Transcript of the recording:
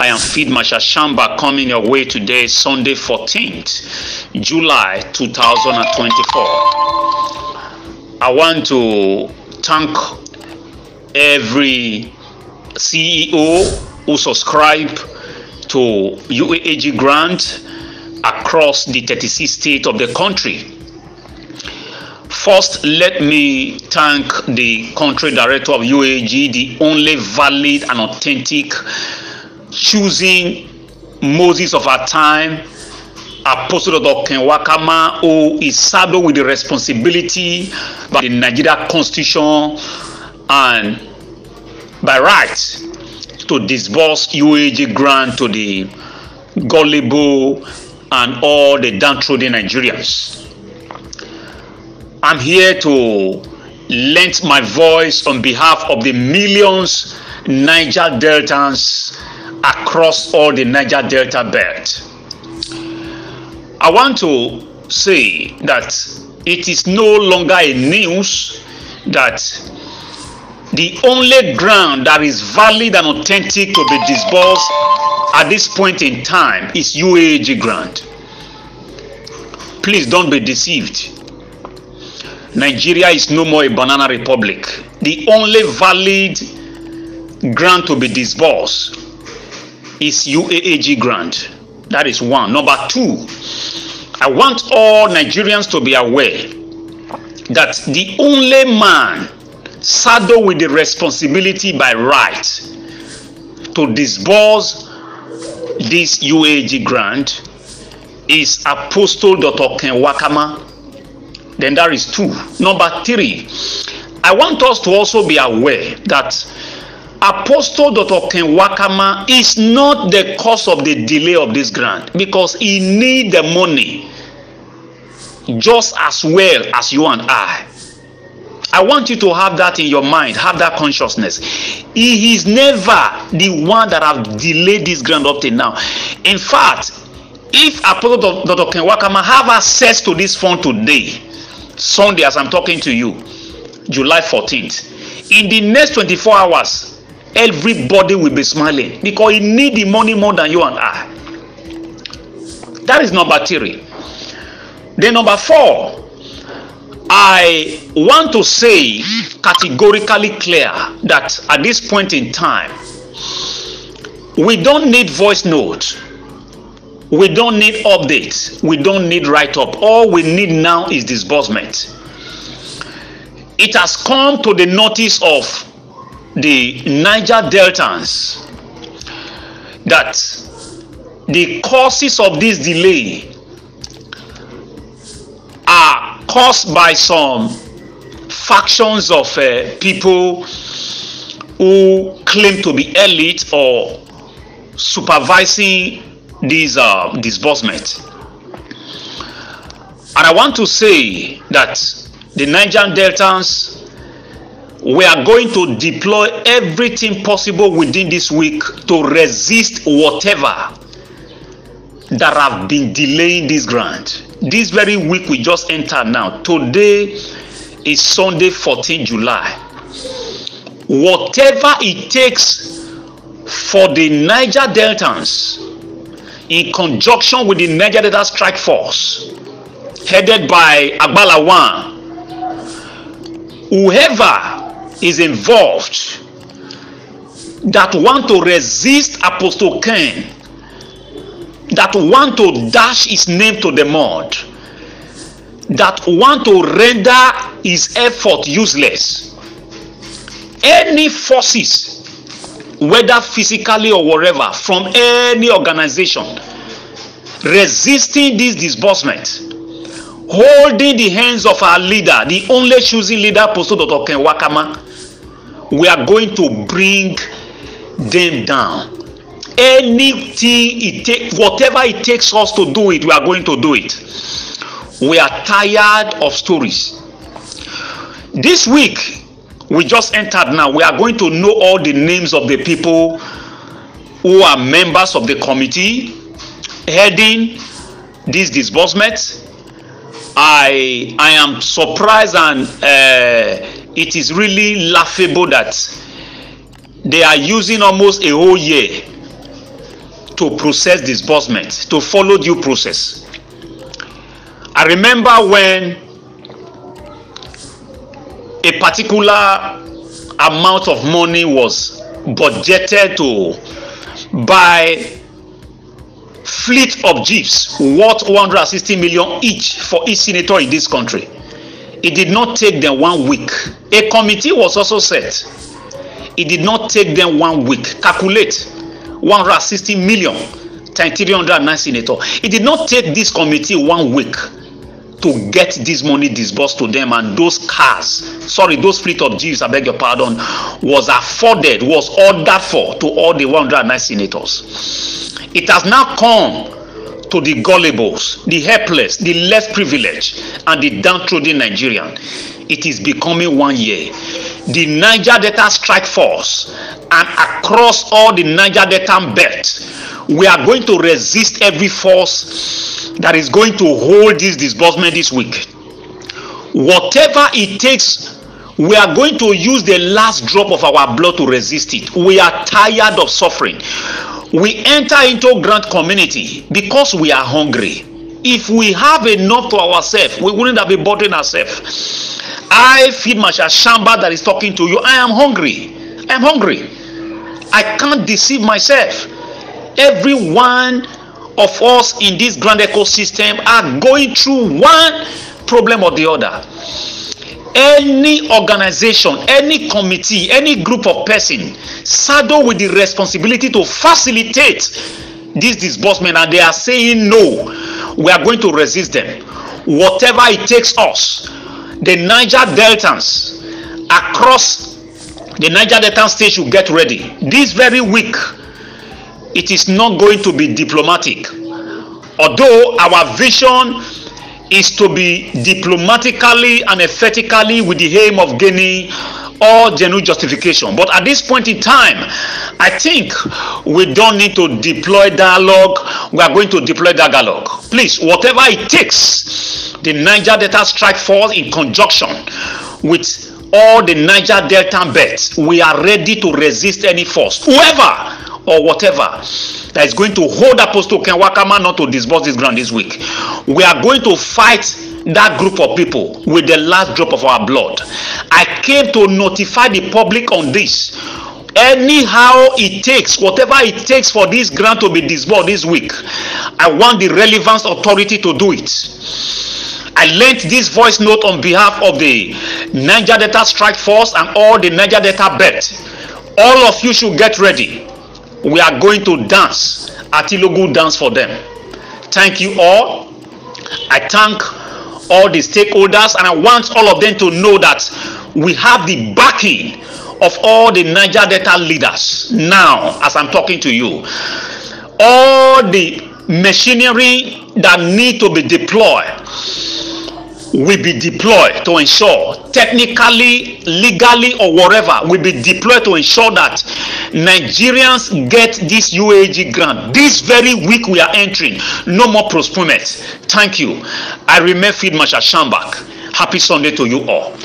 I am Fidma Shashambak coming your way today, Sunday 14th, July 2024. I want to thank every CEO who subscribed to UAAG grant across the 36 states of the country. First, let me thank the country director of UAAG, the only valid and authentic, choosing Moses of our time, Apostle Ken Nwakama, who is saddled with the responsibility by the Nigeria Constitution and by rights to disburse UAAG grant to the gullible and all the downtrodden Nigerians. I'm here to lend my voice on behalf of the millions Niger Deltans across all the Niger Delta belt. I want to say that it is no longer a news that the only grant that is valid and authentic to be disbursed at this point in time is UAAG grant. Please don't be deceived. Nigeria is no more a banana republic. The only valid grant to be disbursed is UAAG grant. That is one. Number two, I want all Nigerians to be aware that the only man saddled with the responsibility by right to disburse this UAAG grant is Apostle Dr. Ken Nwakama. Then there is two. Number three, I want us to also be aware that Apostle Dr. Ken Nwakama is not the cause of the delay of this grant, because he needs the money just as well as you and I. I want you to have that in your mind, have that consciousness. He is never the one that have delayed this grant up till now. In fact, if Apostle Dr. Ken Nwakama have access to this fund today, Sunday, as I'm talking to you, July 14th, in the next 24 hours, everybody will be smiling, because he need the money more than you and I. That is number three. Then number four, I want to say categorically clear that at this point in time, we don't need voice notes. We don't need updates. We don't need write-up. All we need now is disbursement. It has come to the notice of the Niger Deltans that the causes of this delay are caused by some factions of people who claim to be elite or supervising these disbursement. And I want to say that the Niger Deltans, we are going to deploy everything possible within this week to resist whatever that have been delaying this grant. This very week we just entered now. Today is Sunday, 14 July. Whatever it takes for the Niger Deltans, in conjunction with the Niger Delta Strike Force, headed by Abalawan, whoever is involved that want to resist Apostle Ken, that want to dash his name to the mud, that want to render his effort useless, any forces, whether physically or wherever, from any organization resisting this disbursement, holding the hands of our leader, the only choosing leader, Apostle Dr. Ken Nwakama, we are going to bring them down. Anything it takes, whatever it takes us to do it, we are going to do it. We are tired of stories. This week, we just entered now, we are going to know all the names of the people who are members of the committee heading this disbursement. I am surprised, and it is really laughable that they are using almost a whole year to process disbursements, to follow due process. I remember when a particular amount of money was budgeted to buy fleet of jeeps worth 160 million each for each senator in this country. It did not take them 1 week. A committee was also set. It did not take them 1 week. Calculate 160 million times 309 senators. It did not take this committee 1 week to get this money disbursed to them, and those cars, sorry, those fleet of jeeps, I beg your pardon, was afforded, was ordered for to all the 109 senators. It has now come to the gullibles, the helpless, the less privileged, and the downtrodden Nigerian. It is becoming 1 year. The Niger Delta Strike Force and across all the Niger Delta belt, we are going to resist every force that is going to hold this disbursement this week. Whatever it takes, we are going to use the last drop of our blood to resist it. We are tired of suffering. We enter into grant community because we are hungry. If we have enough to ourselves, we wouldn't have been bothering ourselves. I, Fidma Shashambak, that is talking to you, I am hungry. I am hungry. I can't deceive myself. Every one of us in this grand ecosystem are going through one problem or the other. Any organization, any committee, any group of person saddled with the responsibility to facilitate this disbursement, and they are saying no, we are going to resist them. Whatever it takes us, the Niger Deltans across the Niger Delta state should get ready. This very week, it is not going to be diplomatic. Although our vision is to be diplomatically and effectively with the aim of gaining all genuine justification. But at this point in time, I think we don't need to deploy dialogue. We are going to deploy dialogue. Please, whatever it takes, the Niger Delta Strike Force in conjunction with all the Niger Delta bets, we are ready to resist any force, whoever or whatever that is going to hold Apostle Ken Nwakama not to disburse this grant this week. We are going to fight that group of people with the last drop of our blood. I came to notify the public on this. Anyhow it takes, whatever it takes for this grant to be disbursed this week, I want the relevant authority to do it. I lent this voice note on behalf of the Niger Delta Strike Force and all the Niger Delta belt. All of you should get ready. We are going to dance, Atilogu dance for them. Thank you all. I thank all the stakeholders, and I want all of them to know that we have the backing of all the Niger Delta leaders now as I'm talking to you. All the machinery that need to be deployed will be deployed to ensure, technically, legally, or whatever, will be deployed to ensure that Nigerians get this UAAG grant. This very week we are entering. No more postponement. Thank you. I remain Fidma Shashambak. Happy Sunday to you all.